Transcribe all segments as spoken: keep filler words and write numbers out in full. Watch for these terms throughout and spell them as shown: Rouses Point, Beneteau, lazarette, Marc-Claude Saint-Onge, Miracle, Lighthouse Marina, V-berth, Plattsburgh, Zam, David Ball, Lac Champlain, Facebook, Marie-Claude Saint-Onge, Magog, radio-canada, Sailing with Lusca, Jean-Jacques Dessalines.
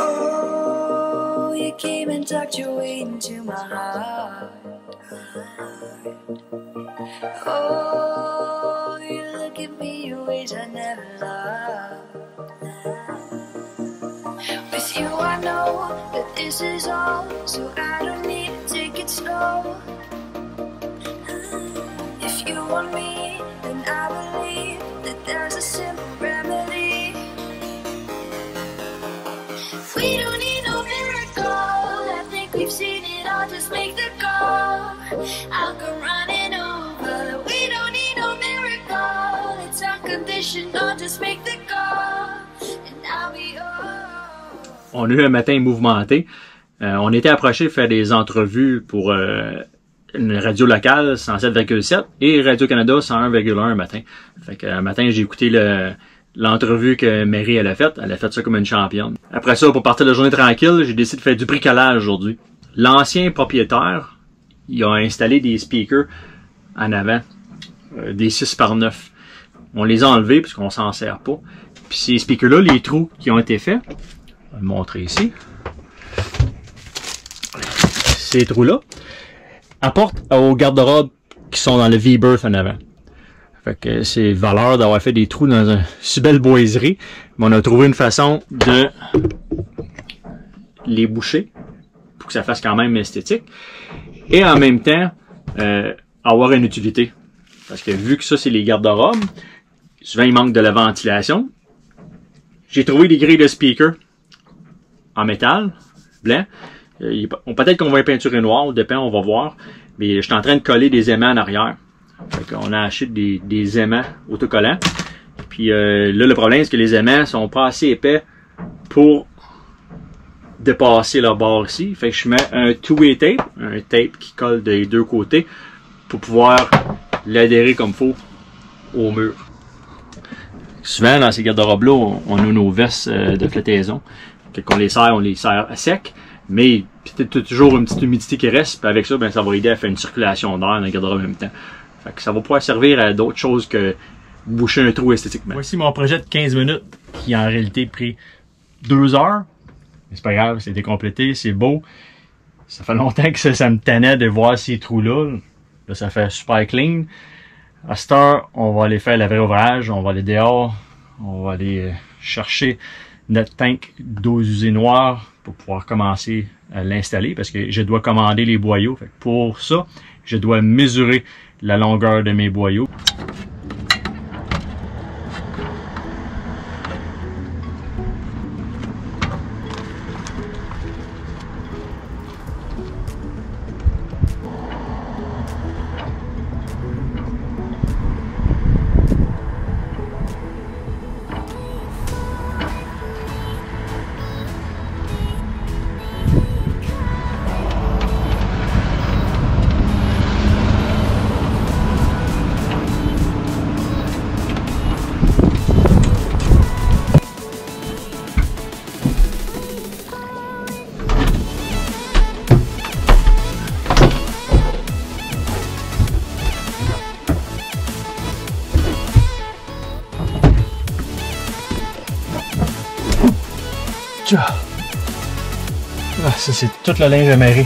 Oh, you came and tucked your way into my heart. Oh, you look at me in ways I never loved. With you I know that this is all, so I don't need to take it slow. If you want me, then I believe that there's a simple remedy. We don't need no miracle, I think we've seen it all, just make the call. I'll come running over. We don't need no miracle, it's unconditional, just make the call. And I'll be over. On a eu un matin mouvementé. Euh, on était approché de faire des entrevues pour euh, une radio locale cent sept virgule sept et Radio-Canada cent un virgule un matin. Fait que un matin, j'ai écouté le... l'entrevue que Mary, elle a faite, elle a fait ça comme une championne. Après ça, pour partir de la journée tranquille, j'ai décidé de faire du bricolage aujourd'hui. L'ancien propriétaire, il a installé des speakers en avant, euh, des six par neuf. On les a enlevés parce qu'on s'en sert pas. Puis ces speakers-là, les trous qui ont été faits, je vais le montrer ici. Ces trous-là apportent aux garde-robes qui sont dans le V-berth en avant. C'est valeur d'avoir fait des trous dans une si belle boiserie. Mais on a trouvé une façon de les boucher pour que ça fasse quand même esthétique. Et en même temps, euh, avoir une utilité. Parce que vu que ça, c'est les garde-robes, souvent il manque de la ventilation. J'ai trouvé des grilles de speaker en métal, blanc. Peut-être qu'on va les peinturer noir, dépend, on va voir. Mais je suis en train de coller des aimants en arrière. Fait qu'on a acheté des, des aimants autocollants. Puis euh, là, le problème, c'est que les aimants sont pas assez épais pour dépasser leur bord ici. Fait que je mets un two-way tape, un tape qui colle des deux côtés pour pouvoir l'adhérer comme il faut au mur. Souvent, dans ces garde-robes-là, on a nos vestes de flottaison. Quand on les serre, on les serre à sec. Mais peut-être toujours une petite humidité qui reste. Puis avec ça, ben, ça va aider à faire une circulation d'air dans le garde-robe en même temps. Fait que ça va pouvoir servir à d'autres choses que boucher un trou esthétiquement. Voici mon projet de quinze minutes qui a en réalité pris deux heures. Mais c'est pas grave, c'était complété, c'est beau. Ça fait longtemps que ça, ça me tannait de voir ces trous-là. Là, ça fait super clean. À cette heure, on va aller faire la vraie ouvrage, on va aller dehors, on va aller chercher notre tank d'eau usée noire pour pouvoir commencer à l'installer parce que je dois commander les boyaux. Fait que pour ça, je dois mesurer la longueur de mes boyaux. Ah, ça c'est tout le linge à Marie.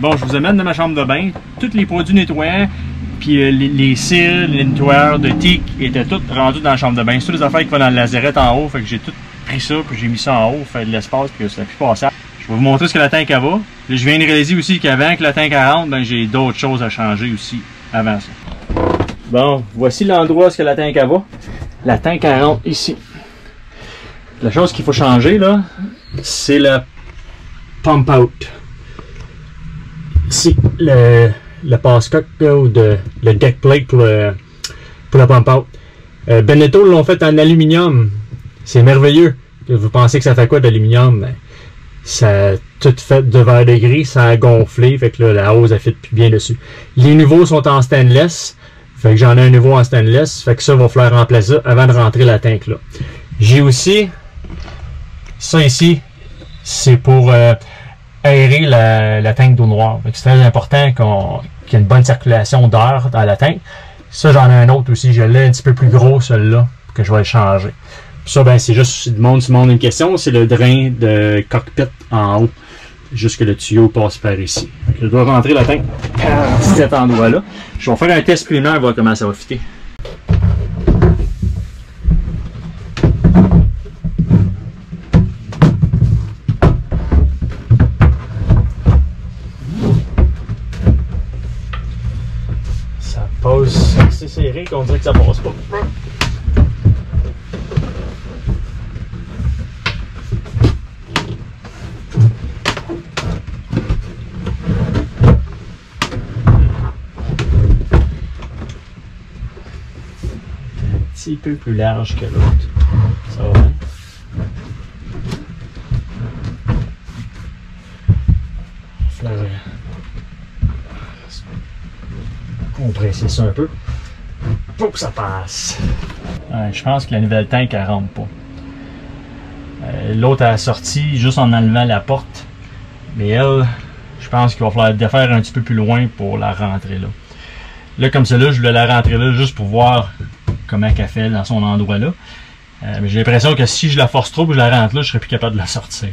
Bon, je vous amène dans ma chambre de bain, tous les produits nettoyants, puis euh, les, les cils, les nettoyeurs de tic étaient tous rendus dans la chambre de bain. C'est toutes les affaires qui vont dans la lazarette en haut, fait que j'ai tout pris ça, puis j'ai mis ça en haut, fait de l'espace, puis ça n'a plus passé. Je vais vous montrer ce que la tank a va. Là, je viens de réaliser aussi qu'avant que la tank rentre, ben, j'ai d'autres choses à changer aussi avant ça. Bon, voici l'endroit où la tank a va. La tank rentre ici. La chose qu'il faut changer, là, c'est le pump out. Ici, le, le passe-coque ou de, le deck plate pour, le, pour la pompe-out. Euh, Beneteau l'ont fait en aluminium. C'est merveilleux. Vous pensez que ça fait quoi d'aluminium? Ben, ça a tout fait de vingt degrés, ça a gonflé, fait que là, la hausse, elle fit plus bien dessus. Les nouveaux sont en stainless, fait que j'en ai un nouveau en stainless, fait que ça, va falloir remplacer ça avant de rentrer la tank là. J'ai aussi, ça ici, c'est pour euh, aérer la, la tank d'eau noire. C'est très important qu'on qu'il y ait une bonne circulation d'air dans la tank. Ça, j'en ai un autre aussi, je l'ai un petit peu plus gros, celui-là, que je vais le changer. Ça, ben, c'est juste, si tu demandes une question, c'est le drain de cockpit en haut, jusque le tuyau passe par ici. Je dois rentrer la tank à cet endroit-là. Je vais faire un test primaire, voir comment ça va fitter. Ça passe, c'est serré qu'on dirait que ça passe pas. Un peu plus large que l'autre. Ça va bien. On va compresser ça un peu pour que ça passe. Ouais, je pense que la nouvelle tank elle rentre pas. Euh, l'autre a sorti juste en enlevant la porte, mais elle, je pense qu'il va falloir défaire un petit peu plus loin pour la rentrer là. Là comme ça là, je voulais la rentrer là juste pour voir comment qu'elle fait dans son endroit-là. Euh, j'ai l'impression que si je la force trop, que je la rentre là, je ne serais plus capable de la sortir.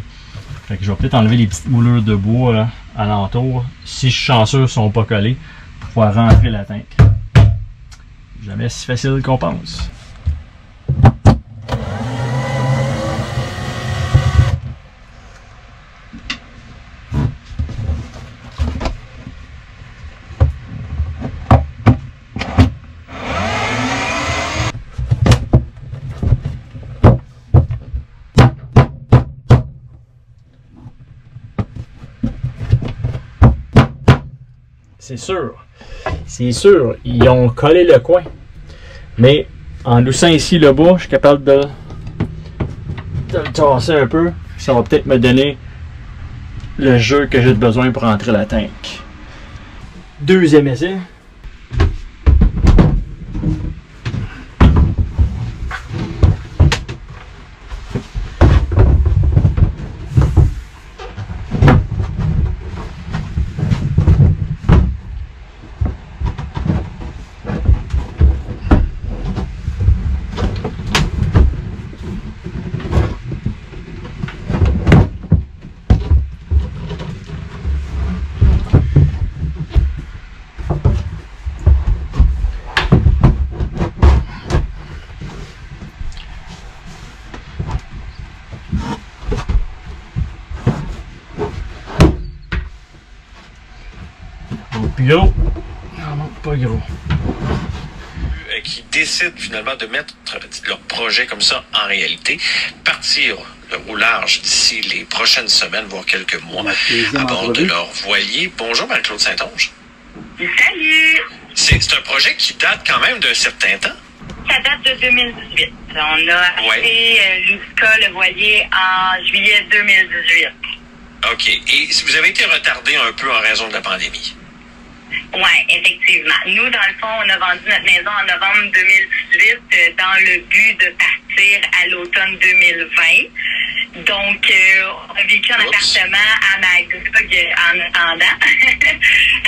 Fait que je vais peut-être enlever les petites moulures de bois là, alentour, si je suis chanceux, ne sont pas collés, pour pouvoir rentrer la tank. Jamais si facile qu'on pense. C'est sûr, c'est sûr, ils ont collé le coin, mais en loussant ici le bas, je suis capable de, de le tasser un peu, ça va peut-être me donner le jeu que j'ai besoin pour rentrer la tank. Deuxième essai. Gros, non, non, pas gros. Euh, qui décident finalement de mettre leur projet comme ça en réalité, partir au large d'ici les prochaines semaines, voire quelques mois, à bord de leur voilier. Bonjour Marc-Claude Saint-Onge. Salut! C'est un projet qui date quand même d'un certain temps. Ça date de deux mille dix-huit. On a acheté ouais. Lusca, le voilier, en juillet deux mille dix-huit. OK. Et vous avez été retardé un peu en raison de la pandémie? Oui, effectivement. Nous, dans le fond, on a vendu notre maison en novembre deux mille dix-huit euh, dans le but de partir à l'automne deux mille vingt. Donc, euh, on a vécu en appartement à Magog en attendant.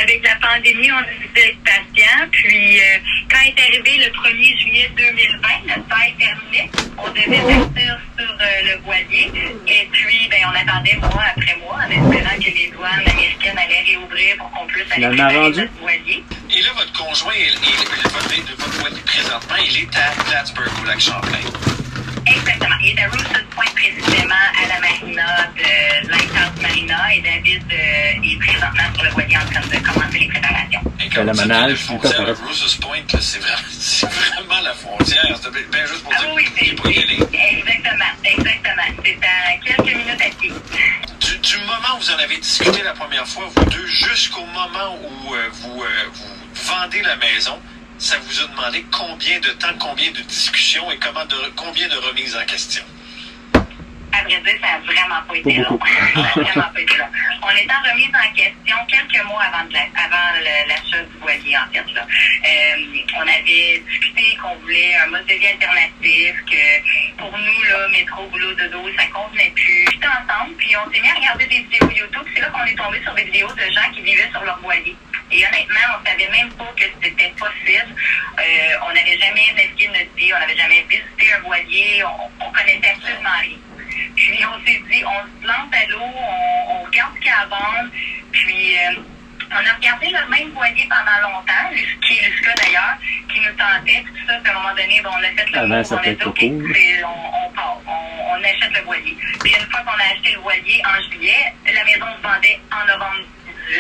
Avec la pandémie, on a été patient. Puis, euh, quand est arrivé le premier juillet deux mille vingt, notre bail terminait. On devait partir sur euh, le voilier. Et puis, ben, on attendait mois après mois en espérant que les douanes américaines allaient réouvrir pour qu'on puisse aller préparer. Et là, votre conjoint, il, il, votre, votre voilier présentement, il est à Plattsburgh au Lac Champlain. Exactement. Il est à Rouses Point précisément à la marina de Lighthouse Marina et David euh, est présentement sur le voilier en train de commencer les préparations. Et comme la manage, frontière, Rouses Point, c'est vraiment, vraiment la frontière. C'est bien juste pour ah, dire oui, qu'il faut y aller. Exactement, exactement. C'est à quelques minutes à pied. Du, du moment où vous en avez discuté la première fois, vous deux, jusqu'au moment où euh, vous, euh, vous vendez la maison, ça vous a demandé combien de temps, combien de discussions et comment de, combien de remises en question? À vrai dire, ça n'a vraiment pas été long. Ça a vraiment pas été long. On est en remise en question quelques mois avant, de la, avant le, la chute du voilier, en fait. Là. Euh, on avait discuté qu'on voulait un mode de vie alternatif, que pour nous, là, métro, boulot, dodo, ça ne convenait plus. Tout ensemble, puis on s'est mis à regarder des vidéos YouTube. C'est là qu'on est tombé sur des vidéos de gens qui vivaient sur leur voilier. Et honnêtement, on ne savait même pas que c'était possible. Euh, on n'avait jamais navigué notre vie, on n'avait jamais visité un voilier, on ne connaissait absolument rien. Puis on s'est dit, on se lance à l'eau, on, on regarde ce qu'il y a à vendre. Puis euh, on a regardé le même voilier pendant longtemps, qui est Lusca d'ailleurs, qui nous tentait, tout ça. Puis à un moment donné, on a fait le ah ben, mot, on a dit, OK, on, on part, on, on achète le voilier. Puis une fois qu'on a acheté le voilier en juillet, la maison se vendait en novembre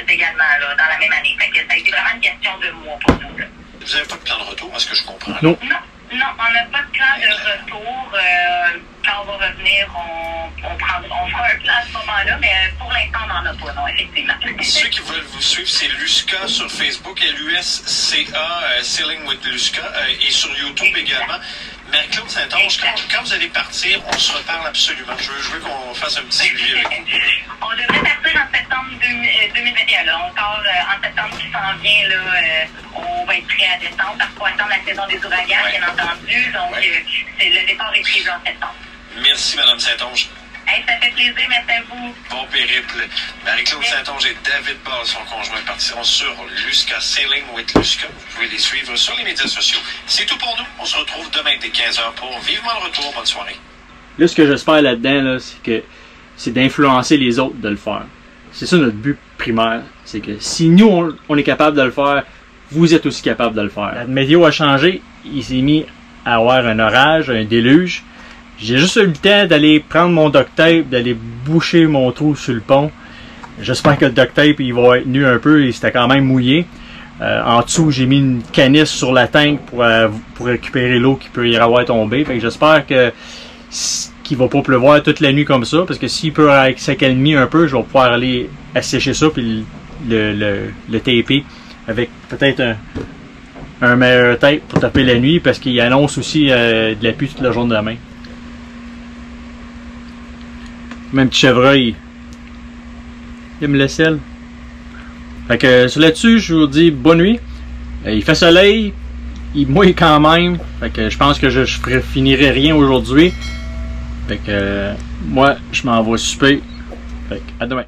également, là, dans la même année. Fait que ça a été vraiment une question de mois pour nous. Vous n'avez pas de plan de retour, est-ce que je comprends? Là? Non. Non, non, on n'a pas de plan de retour. Euh, quand on va revenir, on, on, prend, on fera un plan à ce moment-là, mais pour l'instant, on n'en a pas, non, effectivement. Ceux qui veulent vous suivre, c'est Lusca sur Facebook, L U S C A, euh, Sailing with Lusca, euh, et sur YouTube exact. Également. Marc-Claude Saint-Onge, quand, quand vous allez partir, on se reparle absolument. Je veux, je veux qu'on fasse un petit suivi avec vous. On devrait partir en septembre deux mille vingt et un. Là. On part euh, en septembre qui s'en vient. Là, euh, on va être prêt à décembre parce qu'on attend la saison des ouragans, ouais. Bien entendu. Donc, ouais. euh, c'est, le départ est prévu en septembre. Merci, Mme Saint-Onge. Hey, ça fait plaisir, merci à vous. Bon périple. Marie-Claude Saint-Onge et David Ball, son conjoint, partiront sur Lusca, Sailing with Lusca. Vous pouvez les suivre sur les médias sociaux. C'est tout pour nous. On se retrouve demain dès quinze heures pour Vivement le retour. Bonne soirée. Là, ce que j'espère là-dedans, là, c'est que c'est d'influencer les autres de le faire. C'est ça notre but primaire. C'est que si nous, on, on est capable de le faire, vous êtes aussi capable de le faire. La météo a changé. Il s'est mis à avoir un orage, un déluge. J'ai juste eu le temps d'aller prendre mon duct tape, d'aller boucher mon trou sur le pont. J'espère que le duct tape il va être nu un peu, il s'était quand même mouillé. Euh, en dessous, j'ai mis une canisse sur la tank pour, euh, pour récupérer l'eau qui peut y avoir tombé. J'espère que qu'il va pas pleuvoir toute la nuit comme ça, parce que s'il peut s'accalmer un peu, je vais pouvoir aller assécher ça puis le, le, le, le taper avec peut-être un... un meilleur tape pour taper la nuit, parce qu'il annonce aussi euh, de la pluie toute la journée de la main. Même petit chevreuil, il aime le sel. Fait que sur là-dessus, je vous dis bonne nuit. Il fait soleil, il mouille quand même. Fait que je pense que je, je finirai rien aujourd'hui. Fait que moi, je m'en vais souper. Fait que à demain.